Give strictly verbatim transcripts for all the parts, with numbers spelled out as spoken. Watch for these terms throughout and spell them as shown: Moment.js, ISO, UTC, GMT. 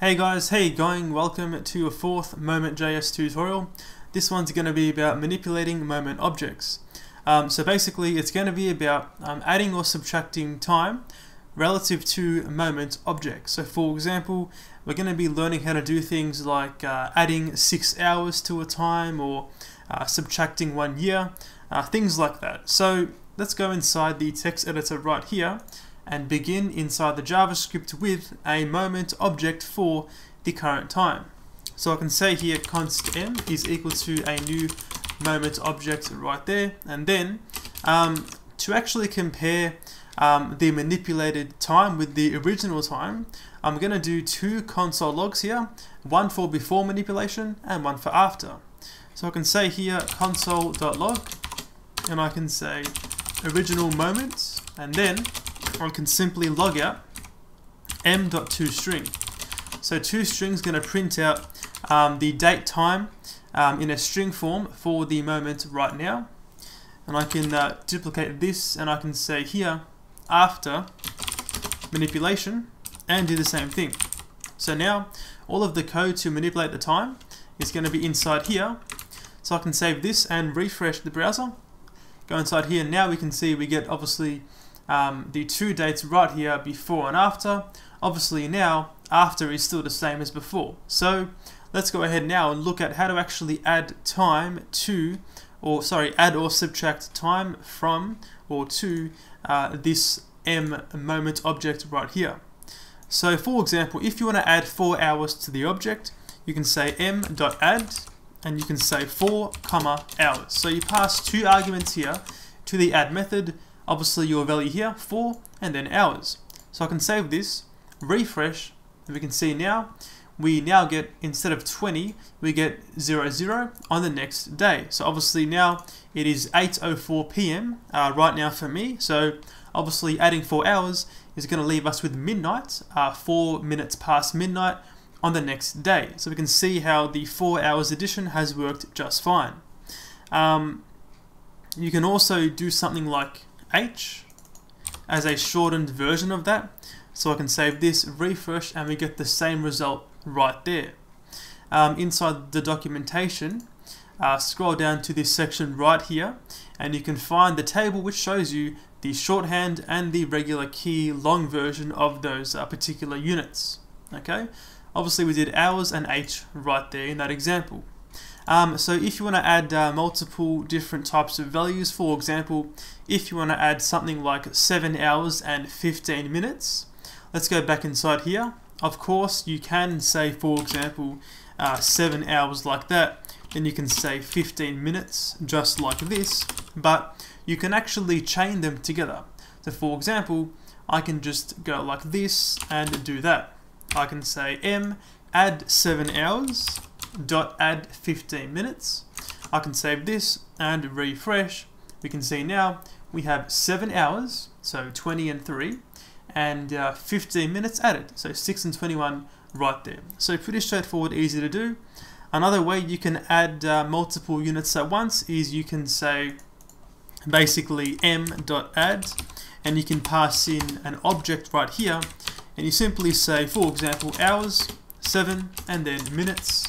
Hey guys, how you going? Welcome to a fourth Moment.js tutorial. This one's going to be about manipulating Moment objects. Um, so basically it's going to be about um, adding or subtracting time relative to Moment objects. So for example, we're going to be learning how to do things like uh, adding six hours to a time or uh, subtracting one year, uh, things like that. So let's go inside the text editor right here and begin inside the JavaScript with a moment object for the current time. So I can say here const m is equal to a new moment object right there, and then um, to actually compare um, the manipulated time with the original time, I'm going to do two console logs here, one for before manipulation and one for after. So I can say here console.log, and I can say original moments, and then I can simply log out m.toString. So toString is going to print out um, the date time um, in a string form for the moment right now. And I can uh, duplicate this, and I can say here after manipulation and do the same thing. So now all of the code to manipulate the time is going to be inside here. So I can save this and refresh the browser. Go inside here, now we can see we get obviously Um, the two dates right here, before and after. Obviously now, after is still the same as before. So let's go ahead now and look at how to actually add time to, or sorry, add or subtract time from or to uh, this M moment object right here. So for example, if you want to add four hours to the object, you can say m.add, and you can say four comma hours. So you pass two arguments here to the add method, obviously your value here, four, and then hours. So I can save this, refresh, and we can see now, we now get, instead of twenty, we get zero zero on the next day. So obviously now it is eight oh four p m uh, right now for me. So obviously adding four hours is going to leave us with midnight, uh, four minutes past midnight on the next day. So we can see how the four hours addition has worked just fine. Um, you can also do something like H as a shortened version of that. So I can save this, refresh, and we get the same result right there. Um, inside the documentation, uh, scroll down to this section right here, and you can find the table which shows you the shorthand and the regular key long version of those uh, particular units. Okay, obviously we did hours and H right there in that example. Um, so if you want to add uh, multiple different types of values, for example, if you want to add something like seven hours and fifteen minutes, let's go back inside here. Of course, you can say, for example, uh, seven hours like that, then you can say fifteen minutes just like this, but you can actually chain them together. So for example, I can just go like this and do that. I can say m add seven hours dot add fifteen minutes. I can save this and refresh. We can see now we have seven hours, so twenty and three, and uh, fifteen minutes added, so six and twenty-one right there. So pretty straightforward, easy to do. Another way you can add uh, multiple units at once is you can say basically m.add, and you can pass in an object right here, and you simply say, for example, hours, seven, and then minutes,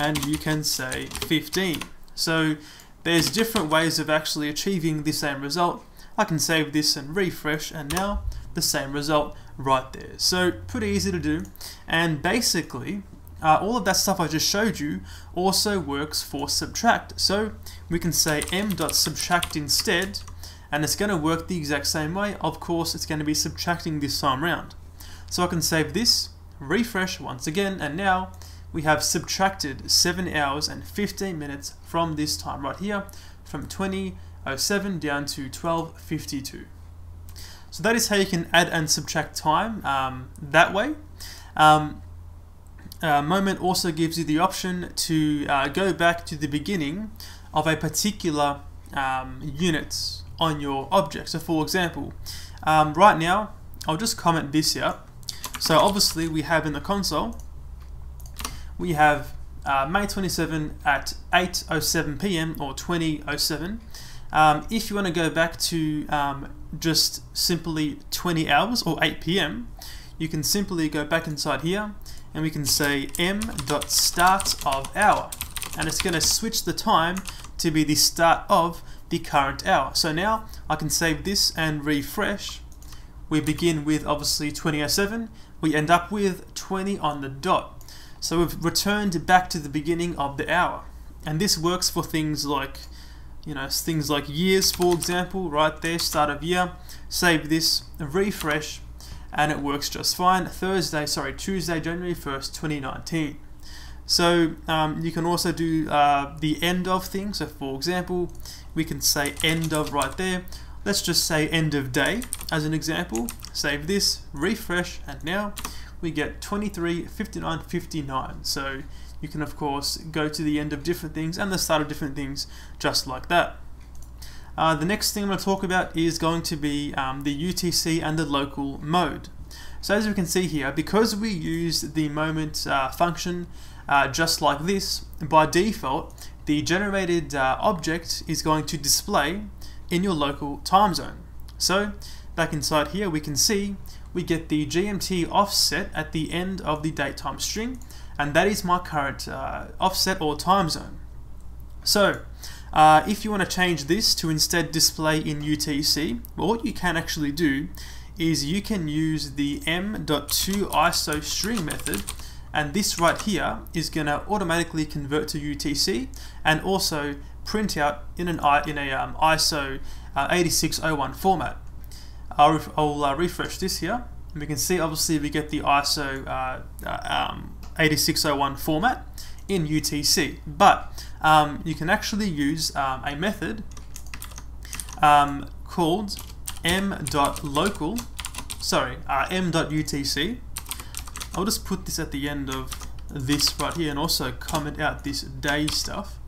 and you can say fifteen. So there's different ways of actually achieving the same result. I can save this and refresh, and now the same result right there. So pretty easy to do, and basically uh, all of that stuff I just showed you also works for subtract. So we can say m.subtract instead, and it's going to work the exact same way. Of course, it's going to be subtracting this time round. So I can save this, refresh once again, and now we have subtracted seven hours and fifteen minutes from this time right here, from twenty oh seven down to twelve fifty-two. So that is how you can add and subtract time um, that way. Um, uh, Moment also gives you the option to uh, go back to the beginning of a particular um, unit on your object. So for example, um, right now, I'll just comment this out. So obviously we have in the console, we have uh, May twenty-seventh at eight oh seven p m or twenty oh seven. Um, if you want to go back to um, just simply twenty hours or eight p m, you can simply go back inside here and we can say m.start of hour, and it's going to switch the time to be the start of the current hour. So now I can save this and refresh. We begin with obviously twenty oh seven, we end up with twenty on the dot. So we've returned back to the beginning of the hour. And this works for things like, you know, things like years, for example, right there, start of year. Save this, refresh, and it works just fine. Thursday, sorry, Tuesday, January first, twenty nineteen. So um, you can also do uh, the end of things. So for example, we can say end of right there. Let's just say end of day as an example. Save this, refresh, and now we get twenty-three fifty-nine fifty-nine. So you can of course go to the end of different things and the start of different things just like that. Uh, the next thing I'm going to talk about is going to be um, the U T C and the local mode. So as we can see here, because we use the moment uh, function uh, just like this, by default the generated uh, object is going to display in your local time zone. So back inside here we can see we get the G M T offset at the end of the datetime string, and that is my current uh, offset or time zone. So uh, if you want to change this to instead display in U T C, well, what you can actually do is you can use the m.toISO string method, and this right here is going to automatically convert to U T C and also print out in an in a um, I S O uh, eighty-six oh one format. I'll, I'll uh, refresh this here, and we can see obviously we get the I S O uh, uh, um, eighty-six oh one format in U T C, but um, you can actually use um, a method um, called m.local, sorry, uh, m.utc. I'll just put this at the end of this right here and also comment out this day stuff.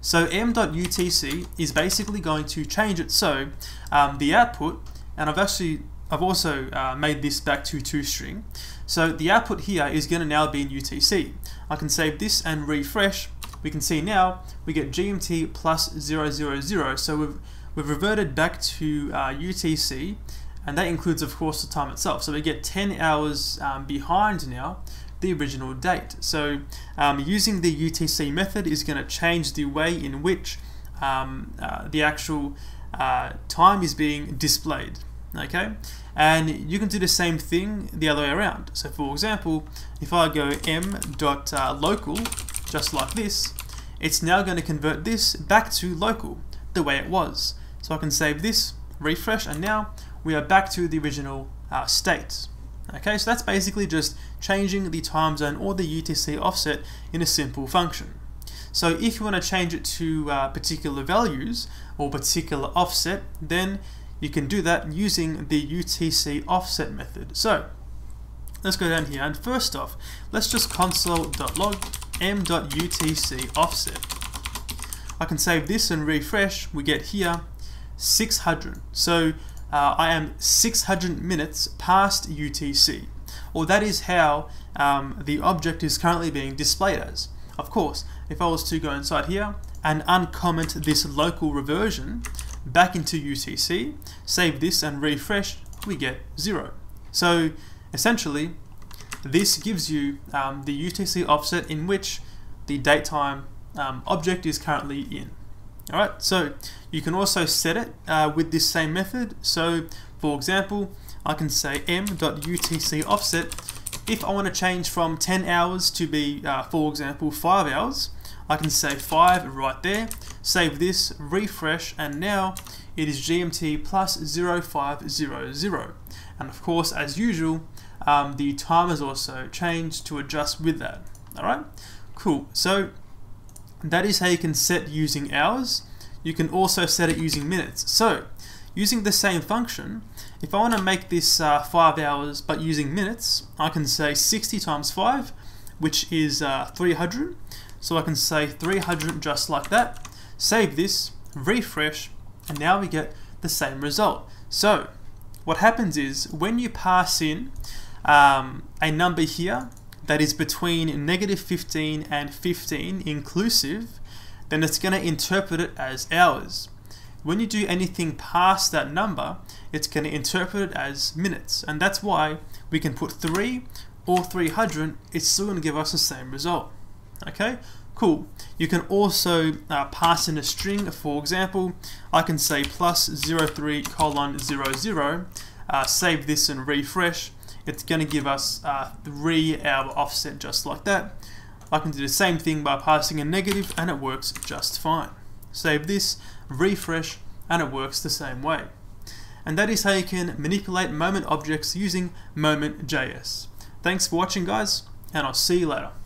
So m.utc is basically going to change it so um, the output, and I've actually I've also uh, made this back to two string. So the output here is going to now be in U T C. I can save this and refresh. We can see now we get G M T plus zero zero zero. So we've, we've reverted back to uh, U T C, and that includes of course the time itself. So we get ten hours um, behind now the original date. So um, using the U T C method is going to change the way in which um, uh, the actual uh, time is being displayed. Okay, and you can do the same thing the other way around. So for example, if I go m.local just like this, it's now going to convert this back to local the way it was. So I can save this, refresh, and now we are back to the original uh, state. Okay, so that's basically just changing the time zone or the U T C offset in a simple function. So if you want to change it to uh, particular values or particular offset, then you can do that using the U T C offset method. So let's go down here, and first off, let's just console.log m.utc offset. I can save this and refresh. We get here six hundred. So uh, I am six hundred minutes past U T C, or that is how um, the object is currently being displayed as. Of course, if I was to go inside here and uncomment this local reversion back into U T C, save this and refresh, we get zero. So essentially this gives you um, the U T C offset in which the datetime um, object is currently in. Alright, so you can also set it uh, with this same method. So for example, I can say m.utc offset. If I want to change from ten hours to be uh, for example five hours, I can say five right there, save this, refresh, and now it is G M T plus zero five zero zero. And of course, as usual, um, the time is also changed to adjust with that. Alright, cool. So that is how you can set using hours. You can also set it using minutes. So using the same function, if I want to make this uh, five hours but using minutes, I can say sixty times five, which is uh, three hundred. So I can say three hundred just like that, save this, refresh, and now we get the same result. So what happens is when you pass in um, a number here that is between negative fifteen and fifteen inclusive, then it's going to interpret it as hours. When you do anything past that number, it's going to interpret it as minutes, and that's why we can put three or three hundred, it's still going to give us the same result. Okay, cool. You can also uh, pass in a string. For example, I can say plus zero three colon zero zero, uh, save this and refresh. It's going to give us uh, three hour offset just like that. I can do the same thing by passing a negative and it works just fine. Save this, refresh, and it works the same way. And that is how you can manipulate moment objects using Moment dot J S. Thanks for watching, guys, and I'll see you later.